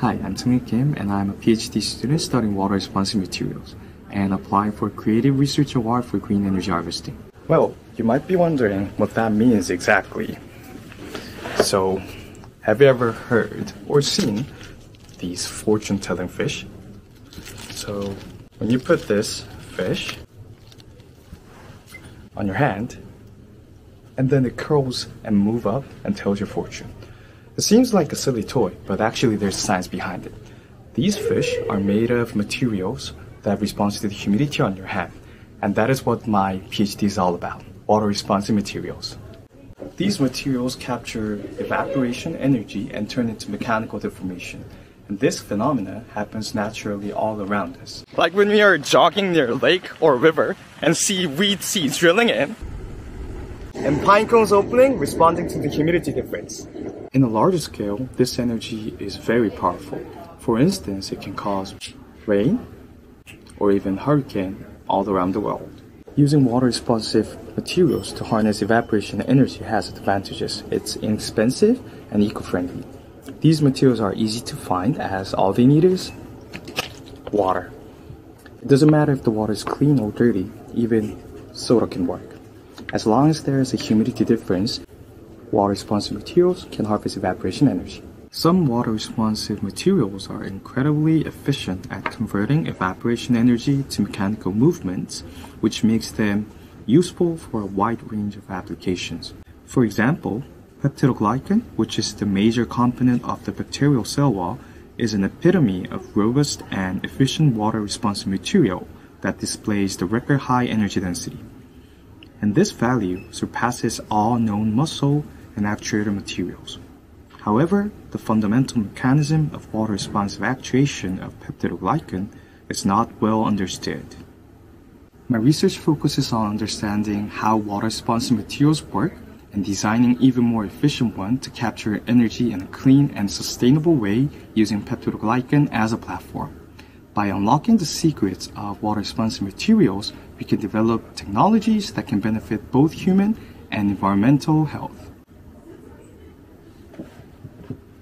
Hi, I'm Seungri Kim, and I'm a PhD student studying water-responsive materials and applying for Creative Research Award for Green Energy Harvesting. Well, you might be wondering what that means exactly. So, have you ever heard or seen these fortune-telling fish? So, when you put this fish on your hand, and then it curls and moves up and tells your fortune. It seems like a silly toy, but actually there's science behind it. These fish are made of materials that respond to the humidity on your hand, and that is what my PhD is all about, water-responsive materials. These materials capture evaporation energy and turn into mechanical deformation, and this phenomena happens naturally all around us. Like when we are jogging near a lake or river and see weed seeds drilling in, and pine cones opening, responding to the humidity difference. In a larger scale, this energy is very powerful. For instance, it can cause rain or even hurricane all around the world. Using water-responsive materials to harness evaporation energy has advantages. It's inexpensive and eco-friendly. These materials are easy to find as all they need is water. It doesn't matter if the water is clean or dirty, even soda can work. As long as there is a humidity difference, water-responsive materials can harvest evaporation energy. Some water-responsive materials are incredibly efficient at converting evaporation energy to mechanical movements, which makes them useful for a wide range of applications. For example, peptidoglycan, which is the major component of the bacterial cell wall, is an epitome of robust and efficient water-responsive material that displays the record high energy density. And this value surpasses all known muscle and actuator materials. However, the fundamental mechanism of water-responsive actuation of peptidoglycan is not well understood. My research focuses on understanding how water-responsive materials work and designing even more efficient ones to capture energy in a clean and sustainable way using peptidoglycan as a platform. By unlocking the secrets of water-responsive materials, we can develop technologies that can benefit both human and environmental health.